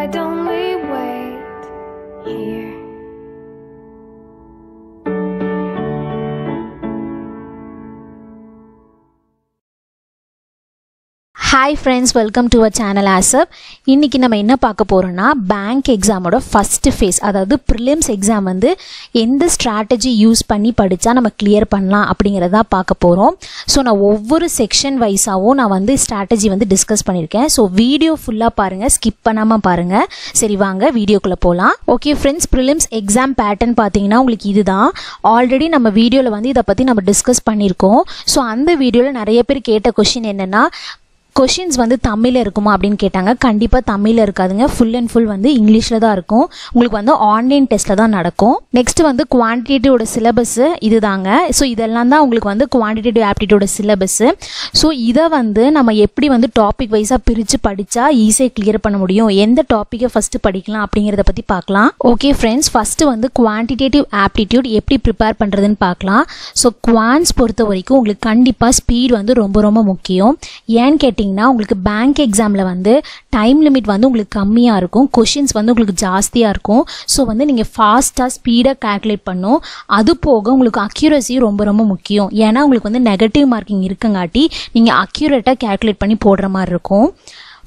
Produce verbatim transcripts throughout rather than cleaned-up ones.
Why don't we wait here? Hi friends, welcome to our channel ASAP. இன்னைக்கு நம்ம என்ன பார்க்க போறோம்னா bank exam ஓட first phase அதாவது prelims exam வந்து எந்த strategy யூஸ் பண்ணி படிச்சா நம்ம clear பண்ணலாம் அப்படிங்கறத பார்க்க போறோம். சோ நான் ஒவ்வொரு செக்ஷன் வைஸாவோ நான் வந்து strategy வந்து டிஸ்கஸ் பண்ணிருக்கேன். சோ வீடியோ ஃபுல்லா பாருங்க, skip பண்ணாம பாருங்க. சரி வாங்க வீடியோக்குள்ள போலாம். Okay friends, prelims exam pattern பாத்தீங்கன்னா உங்களுக்கு இதுதான். ஆல்ரெடி நம்ம வீடியோல வந்து இத பத்தி நம்ம டிஸ்கஸ் பண்ணிருக்கோம். சோ அந்த வீடியோல நிறைய பேர் கேட்ட क्वेश्चन என்னன்னா questions வந்து தமிழ்ல இருக்குமா அப்படிን கேட்டாங்க. கண்டிப்பா தமிழ்ல இருக்காதுங்க, full and full வந்து இங்கிலீஷ்ல தான் இருக்கும். உங்களுக்கு வந்து ஆன்லைன் டெஸ்ட்ல தான் நடக்கும். நெக்ஸ்ட் வந்து குவாண்டிடேட்டிவ் ஓட சிலபஸ் இதுதாங்க. சோ இதெல்லாம் தான் உங்களுக்கு வந்து குவாண்டிடேட்டிவ் ஆப்டிடியூட் ஓட சிலபஸ். சோ இத வந்து நம்ம எப்படி வந்து டாபிக் வைஸா பிரிச்சு படிச்சா ஈஸியா கிளியர் பண்ண முடியும், எந்த டாபிக்கை ஃபர்ஸ்ட் படிக்கலாம் அப்படிங்கறத பத்தி பார்க்கலாம். ஓகே friends, ஃபர்ஸ்ட் வந்து குவாண்டிடேட்டிவ் ஆப்டிடியூட் எப்படி prepare பண்றதுன்னு பார்க்கலாம். சோ குவான்ஸ் பொறுத்தவரைக்கும் உங்களுக்கு கண்டிப்பா ஸ்பீட் வந்து ரொம்ப ரொம்ப முக்கியம். ஏன் கேட்டிங்கன்னா உங்களுக்கு bank examல வந்து time limit வந்து உங்களுக்கு கம்மியா இருக்கும், questions வந்து உங்களுக்கு ஜாஸ்தியா இருக்கும். சோ வந்து நீங்க ஃபாஸ்டா ஸ்பீடா கால்குலேட் பண்ணனும். அது போக உங்களுக்கு accuracy ரொம்ப ரொம்ப முக்கியம். ஏன்னா உங்களுக்கு வந்து நெகட்டிவ் மார்க்கிங் இருக்கங்காட்டி நீங்க accurate-ஆ கால்குலேட் பண்ணி போடுற மாதிரி இருக்கும்.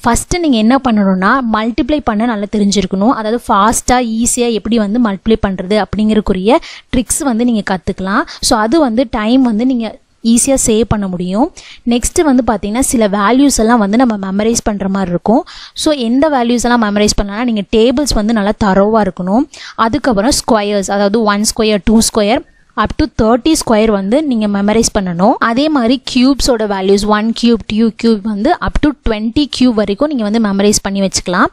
ஃபர்ஸ்ட் நீங்க என்ன பண்ணணும்னா மல்டிப்ளை பண்ண நல்லா தெரிஞ்சிருக்கணும். அதாவது ஃபாஸ்டா ஈஸியா எப்படி வந்து மல்டிப்ளை பண்றது அப்படிங்கறக்குரிய ட்ரிக்ஸ் வந்து நீங்க கத்துக்கலாம். சோ அது வந்து டைம் வந்து நீங்க ஈஸியா சேவ் பண்ண முடியும். நெக்ஸ்ட் வந்து பாத்தீங்கன்னா சில வேல்யூஸ் எல்லாம் வந்து நம்ம மெமரைஸ் பண்ற மாதிரி இருக்கும். சோ எந்த வேல்யூஸ் எல்லாம் மெமரைஸ் பண்ணலாம்னா நீங்க டேபிள்ஸ் வந்து நல்லா தரோவா இருக்கணும். அதுக்கப்புறம் ஸ்கொயர்ஸ், அதாவது one square two square up to thirty square வந்து நீங்கள் மெமரைஸ் பண்ணணும். அதே மாதிரி கியூப்ஸோட values one cube two cube வந்து அப் டு டுவெண்ட்டி கியூப் வரைக்கும் நீங்கள் வந்து மெமரைஸ் பண்ணி வச்சுக்கலாம்.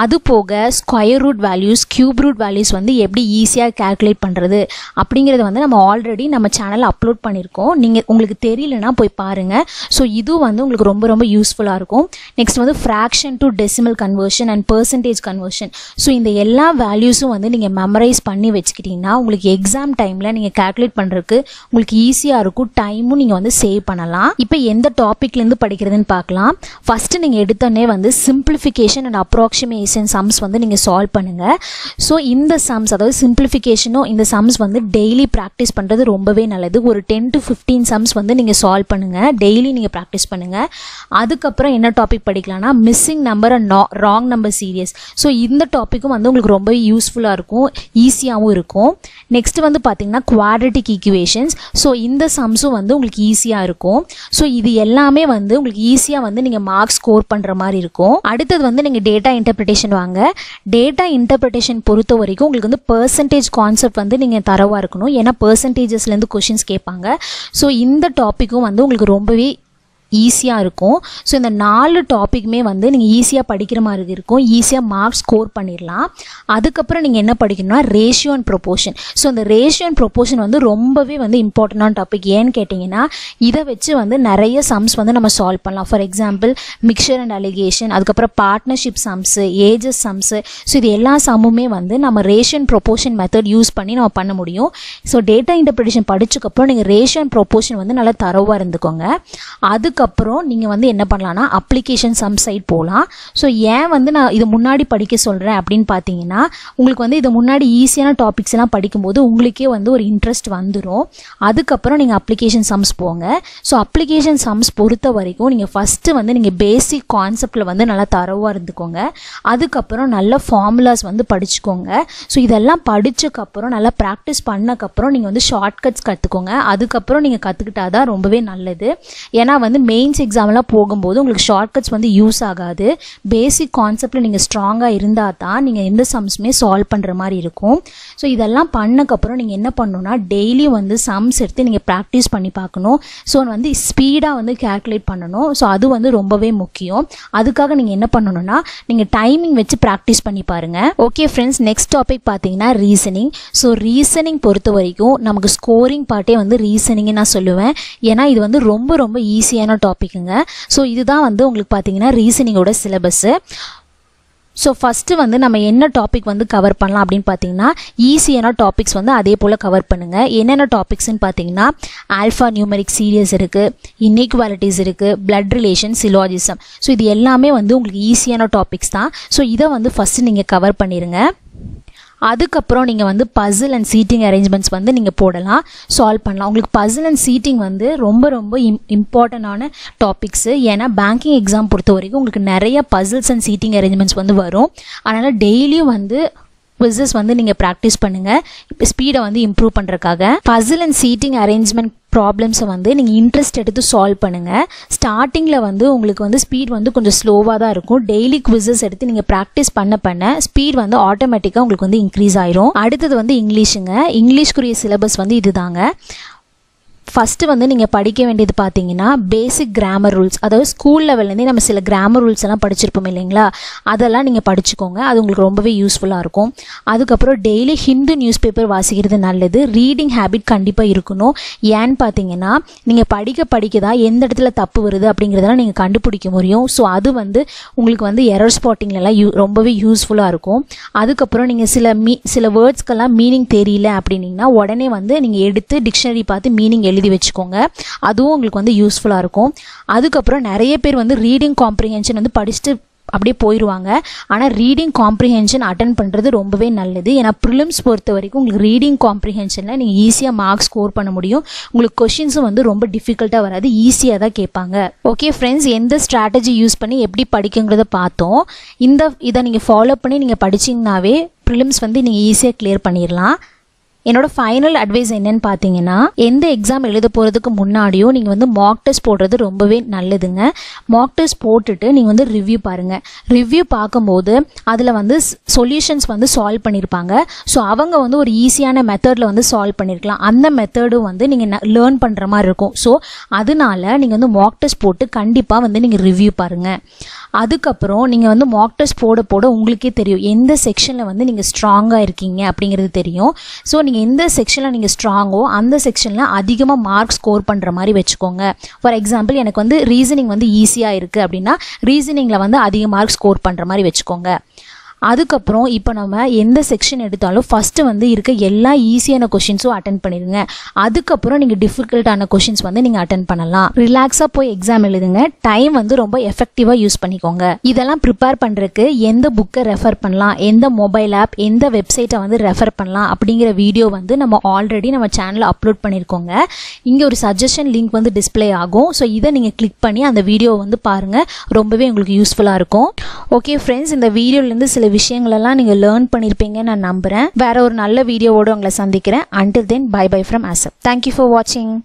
அது போக square root values cube root values வந்து எப்படி ஈஸியாக கால்குலேட் பண்ணுறது அப்படிங்கிறது வந்து நம்ம ஆல்ரெடி நம்ம சேனலில் அப்லோட் பண்ணியிருக்கோம். நீங்கள் உங்களுக்கு தெரியலனா போய் பாருங்கள். ஸோ இது வந்து உங்களுக்கு ரொம்ப ரொம்ப யூஸ்ஃபுல்லாக இருக்கும். நெக்ஸ்ட் வந்து fraction to decimal conversion and percentage conversion. So இந்த எல்லா வேல்யூஸும் வந்து நீங்கள் மெமரைஸ் பண்ணி வச்சுக்கிட்டிங்கன்னா உங்களுக்கு எக்ஸாம் டைமில் நீங்கள் கால்குலேட் பண்ணுறதுக்கு உங்களுக்கு ஈஸியாக இருக்கும். டைமும் நீங்கள் வந்து சேவ் பண்ணலாம். இப்போ எந்த டாப்பிக்லேருந்து படிக்கிறதுன்னு பார்க்கலாம். ஃபஸ்ட்டு நீங்கள் எடுத்தோடனே வந்து சிம்பிளிஃபிகேஷன் அண்ட் அப்ராக்சிமேஷன் sums வந்து நீங்க சால்வ் பண்ணுங்க. சோ இந்த sums அதாவது simplification-ஓ இந்த sums வந்து டெய்லி பிராக்டிஸ் பண்றது ரொம்பவே நல்லது. ஒரு ten to fifteen sums வந்து நீங்க சால்வ் பண்ணுங்க, டெய்லி நீங்க பிராக்டிஸ் பண்ணுங்க. அதுக்கப்புறம் என்ன டாபிக் படிக்கலாம்னா missing number and wrong number series. So இந்த டாபிக்கும் வந்து உங்களுக்கு ரொம்பவே யூஸ்ஃபுல்லா இருக்கும், ஈஸியாவும் இருக்கும். நெக்ஸ்ட் வந்து பாத்தீங்கன்னா குவாட்ரடிக் ஈக்குவேஷன்ஸ். சோ இந்த சம்ஸும் வந்து உங்களுக்கு ஈஸியா இருக்கும். சோ இது எல்லாமே வந்து உங்களுக்கு ஈஸியா வந்து நீங்க மார்க் ஸ்கோர் பண்ற மாதிரி இருக்கும். அடுத்தது வந்து நீங்க டேட்டா இன்டர்பிரேஷன் வாங்க. டேட்டா இன்டர்பிரேஷன் பொறுத்த வரைக்கும் உங்களுக்கு வந்து பெர்சன்டேஜ் கான்செப்ட் வந்து நீங்க தரவா இருக்கணும். ஏன்னா பெர்சன்டேஜஸ்ல இருந்து क्वेश्चंस கேட்பாங்க. சோ இந்த டாபிக்கும் வந்து உங்களுக்கு ரொம்பவே ஈஸியாக இருக்கும். ஸோ இந்த நாலு டாப்பிக்குமே வந்து நீங்கள் ஈஸியாக படிக்கிற மாதிரி இருக்கும், ஈஸியாக மார்க் ஸ்கோர் பண்ணிடலாம். அதுக்கப்புறம் நீங்கள் என்ன படிக்கணும்னா ரேஷியோ அண்ட் ப்ரொபோஷன். ஸோ இந்த ரேஷியோ அண்ட் ப்ரொபோஷன் வந்து ரொம்பவே வந்து இம்பார்ட்டண்டான டாபிக். ஏன்னு கேட்டிங்கன்னா இதை வச்சு வந்து நிறைய சம்ஸ் வந்து நம்ம சால்வ் பண்ணலாம். For example mixture and alligation, அதுக்கப்புறம் partnership sums, ages sums. So இது எல்லா சம்முமே வந்து நம்ம ratio and proportion method use பண்ணி நம்ம பண்ண முடியும். ஸோ டேட்டா இன்டர்பிரேஷன் படிச்சதுக்கப்புறம் நீங்கள் ரேஷியோ அண்ட் ப்ரொபோஷன் வந்து நல்லா தரவாக இருந்துக்கோங்க. அது அப்புறம் நீங்க வந்து என்ன பண்ணலாம்னா அப்ளிகேஷன் சம் சைட் போகலாம். ஸோ ஏன் வந்து நான் இது முன்னாடி படிக்க சொல்றேன் அப்படின்னு பார்த்தீங்கன்னா உங்களுக்கு வந்து இது முன்னாடி ஈஸியான டாபிக்ஸ் எல்லாம் படிக்கும்போது உங்களுக்கே வந்து ஒரு இன்ட்ரெஸ்ட் வந்துடும். அதுக்கப்புறம் நீங்க அப்ளிகேஷன் சம்ஸ் போங்க. ஸோ அப்ளிகேஷன் சம்ஸ் பொறுத்த வரைக்கும் நீங்க ஃபர்ஸ்ட் வந்து நீங்க பேசிக் கான்செப்ட்ல வந்து நல்லா தரவா இருந்துக்கோங்க. அதுக்கப்புறம் நல்ல ஃபார்முலாஸ் வந்து படிச்சுக்கோங்க. ஸோ இதெல்லாம் படிச்சக்கப்புறம் நல்லா ப்ராக்டிஸ் பண்ணக்கப்புறம் நீங்க வந்து ஷார்ட்கட்ஸ் கத்துக்கோங்க. அதுக்கப்புறம் நீங்க கத்துக்கிட்டாதான் ரொம்பவே நல்லது. ஏன்னா வந்து மெயின்ஸ் எக்ஸாம்லாம் போகும்போது உங்களுக்கு ஷார்ட்கட்ஸ் வந்து யூஸ் ஆகாது. பேசிக் கான்செப்டில் நீங்கள் ஸ்ட்ராங்காக இருந்தால் தான் நீங்கள் எந்த சம்ஸுமே சால்வ் பண்ணுற மாதிரி இருக்கும். ஸோ இதெல்லாம் பண்ணக்கப்புறம் நீங்கள் என்ன பண்ணணும்னா டெய்லி வந்து சம்ஸ் எடுத்து நீங்கள் ப்ராக்டிஸ் பண்ணி பார்க்கணும். ஸோ வந்து ஸ்பீடாக வந்து கால்குலேட் பண்ணணும். ஸோ அது வந்து ரொம்பவே முக்கியம். அதுக்காக நீங்கள் என்ன பண்ணணும்னா நீங்கள் டைமிங் வச்சு ப்ராக்டிஸ் பண்ணி பாருங்கள். ஓகே ஃப்ரெண்ட்ஸ், நெக்ஸ்ட் டாபிக் பார்த்தீங்கன்னா ரீசனிங். ஸோ ரீசனிங் பொறுத்த வரைக்கும் நமக்கு ஸ்கோரிங் பார்ட்டே வந்து ரீசனிங்கு நான் சொல்லுவேன். ஏன்னா இது வந்து ரொம்ப ரொம்ப ஈஸியான டாபிக்ங்க. சோ இதுதான் வந்து உங்களுக்கு பாத்தீங்கன்னா ரீசனிங்கோட சிலபஸ். So first வந்து நம்ம என்ன topic வந்து cover பண்ணலாம் அப்படினு பாத்தீங்கன்னா ஈஸியான topics வந்து அதே போல cover பண்ணுங்க. என்னென்ன topics ன்னு பாத்தீங்கன்னா alphanumeric series இருக்கு, inequalities இருக்கு, blood relation, syllogism. So இது எல்லாமே வந்து உங்களுக்கு ஈஸியான topics தான். So இத வந்து first நீங்க cover பண்ணிருங்க. அதுக்கப்புறம் நீங்க வந்து puzzle and seating arrangements வந்து நீங்க போடலாம், சால்வ் பண்ணலாம். உங்களுக்கு puzzle and seating வந்து ரொம்ப ரொம்ப இம்பார்ட்டன்டான டாபிக்ஸ். ஏன்னா பேங்கிங் எக்ஸாம் பொறுத்த வரைக்கும் உங்களுக்கு நிறைய puzzles and seating arrangements வந்து வரும். அதனால டெய்லியும் வந்து quizzes வந்து நீங்க ப்ராக்டிஸ் பண்ணுங்க, ஸ்பீடை வந்து இம்ப்ரூவ் பண்றதுக்காக. puzzle and seating arrangement problems வந்து நீங்க இன்ட்ரெஸ்ட் எடுத்து சால்வ் பண்ணுங்க. ஸ்டார்டிங்ல வந்து உங்களுக்கு வந்து ஸ்பீட் வந்து கொஞ்சம் ஸ்லோவா தான் இருக்கும். டெய்லி குவிசஸ் எடுத்து நீங்க பிராக்டிஸ் பண்ண பண்ண ஸ்பீட் வந்து ஆட்டோமேட்டிக்கா உங்களுக்கு வந்து இன்க்ரீஸ் ஆயிரும். அடுத்தது வந்து இங்கிலீஷுங்க. இங்கிலீஷ்க்குரிய சிலபஸ் வந்து இதுதாங்க. ஃபர்ஸ்ட் வந்து நீங்க படிக்க வேண்டியது பாத்தீங்கன்னா பேசிக் கிராமர் ரூல்ஸ். அதாவது ஸ்கூல் லெவல்ல இருந்து நம்ம சில கிராமர் ரூல்ஸ் எல்லாம் படிச்சிருப்போம் இல்லைங்களா, அதெல்லாம் நீங்க படிச்சுக்கோங்க. அது உங்களுக்கு ரொம்பவே யூஸ்ஃபுல்லா இருக்கும். அதுக்கப்புறம் டெய்லி ஹிந்து நியூஸ் பேப்பர் வாசிக்கிறது நல்லது. ரீடிங் ஹேபிட் கண்டிப்பா இருக்கணும். ஏன்னு பாத்தீங்கன்னா நீங்க படிக்க படிக்கதான் எந்த இடத்துல தப்பு வருது அப்படிங்கறதெல்லாம் நீங்க கண்டுபிடிக்க முடியும். ஸோ அது வந்து உங்களுக்கு வந்து எரர் ஸ்பாட்டிங்ல எல்லாம் ரொம்பவே யூஸ்ஃபுல்லா இருக்கும். அதுக்கப்புறம் நீங்க சில மீ சில வேர்ட்ஸ்க்கெல்லாம் மீனிங் தெரியல அப்படின்னீங்கன்னா உடனே வந்து நீங்க எடுத்து டிக்ஷனரி பார்த்து மீனிங் எழுதி வச்சுக்கோங்க. அதுவும் உங்களுக்கு வந்து யூஸ்ஃபுல்லா இருக்கும். அதுக்கப்புறம் நிறைய பேர் வந்து ரீடிங் காம்ப்ரிஹென்ஷன் வந்து படிச்சுட்டு அப்படியே போயிடுவாங்க. ஆனால் ரீடிங் காம்ப்ரிஹென்ஷன் அட்டன் பண்ணுறது ரொம்பவே நல்லது. ஏன்னா ப்ரிலிம்ஸ் பொறுத்த வரைக்கும் உங்களுக்கு ரீடிங் காம்ப்ரிஹென்ஷனில் நீங்கள் ஈஸியாக மார்க்ஸ் ஸ்கோர் பண்ண முடியும். உங்களுக்கு கொஷின்ஸும் வந்து ரொம்ப டிஃபிகல்ட்டாக வராது, ஈஸியாக தான் கேட்பாங்க. ஓகே ஃப்ரெண்ட்ஸ், எந்த ஸ்ட்ராட்டஜி யூஸ் பண்ணி எப்படி படிக்குங்கிறத பார்த்தோம். இந்த இதை நீங்கள் ஃபாலோ பண்ணி நீங்கள் படிச்சிங்கனாவே ப்ரிலிம்ஸ் வந்து நீங்கள் ஈஸியாக கிளியர் பண்ணிடலாம். என்னோட ஃபைனல் அட்வைஸ் என்னன்னு பார்த்தீங்கன்னா எந்த எக்ஸாம் எழுத போகிறதுக்கு முன்னாடியும் நீங்கள் வந்து மாக் டெஸ்ட் போடுறது ரொம்பவே நல்லதுங்க. மாக் டெஸ்ட் போட்டுட்டு நீங்கள் வந்து ரிவ்யூ பாருங்கள். ரிவ்யூ பார்க்கும்போது அதில் வந்து சொல்யூஷன்ஸ் வந்து சால்வ் பண்ணியிருப்பாங்க. ஸோ அவங்க வந்து ஒரு ஈஸியான மெத்தடில் வந்து சால்வ் பண்ணியிருக்கலாம். அந்த மெத்தடும் வந்து நீங்கள் லேர்ன் பண்ணுற மாதிரி இருக்கும். ஸோ அதனால நீங்கள் வந்து மாக் டெஸ்ட் போட்டு கண்டிப்பாக வந்து நீங்கள் ரிவ்யூ பாருங்கள். அதுக்கப்புறம் நீங்கள் வந்து மாக் டெஸ்ட் போட போட உங்களுக்கே தெரியும் எந்த செக்ஷனில் வந்து நீங்கள் ஸ்ட்ராங்காக இருக்கீங்க அப்படிங்கிறது தெரியும். ஸோ நீங்கள் எந்த செக்ஷனில் நீங்கள் ஸ்ட்ராங்கோ அந்த செக்ஷனில் அதிகமாக மார்க் ஸ்கோர் பண்ணுற மாதிரி வச்சுக்கோங்க. ஃபார் எக்ஸாம்பிள், எனக்கு வந்து ரீசனிங் வந்து ஈஸியாக இருக்குது அப்படின்னா ரீசனிங்கில் வந்து அதிக மார்க் ஸ்கோர் பண்ணுற மாதிரி வச்சுக்கோங்க. அதுக்கப்புறம் இப்போ நம்ம எந்த செக்ஷன் எடுத்தாலும் ஃபஸ்ட்டு வந்து இருக்க எல்லா ஈஸியான கொஷின்ஸும் அட்டன் பண்ணிடுங்க. அதுக்கப்புறம் நீங்கள் டிஃபிகல்ட்டான கொஷின்ஸ் வந்து நீங்கள் அட்டன் பண்ணலாம். ரிலாக்ஸாக போய் எக்ஸாம் எழுதுங்க. டைம் வந்து ரொம்ப எஃபெக்டிவாக யூஸ் பண்ணிக்கோங்க. இதெல்லாம் ப்ரிப்பேர் பண்ணுறதுக்கு எந்த புக்கை ரெஃபர் பண்ணலாம், எந்த மொபைல் ஆப், எந்த வெப்சைட்டை வந்து ரெஃபர் பண்ணலாம் அப்படிங்கிற வீடியோ வந்து நம்ம ஆல்ரெடி நம்ம சேனலில் அப்லோட் பண்ணியிருக்கோங்க. இங்கே ஒரு சஜஷன் லிங்க் வந்து டிஸ்பிளே ஆகும். ஸோ இதை நீங்கள் கிளிக் பண்ணி அந்த வீடியோவை வந்து பாருங்கள். ரொம்பவே உங்களுக்கு யூஸ்ஃபுல்லாக இருக்கும். ஓகே ஃப்ரெண்ட்ஸ், இந்த வீடியோலேருந்து சில விஷயங்களெல்லாம் நீங்கள் லேர்ன் பண்ணியிருப்பீங்கன்னு நான் நம்புகிறேன். வேற ஒரு நல்ல வீடியோவோடு உங்களை சந்திக்கிறேன். Until then bye bye from ஆசப். தேங்க்யூ ஃபார் வாட்சிங்.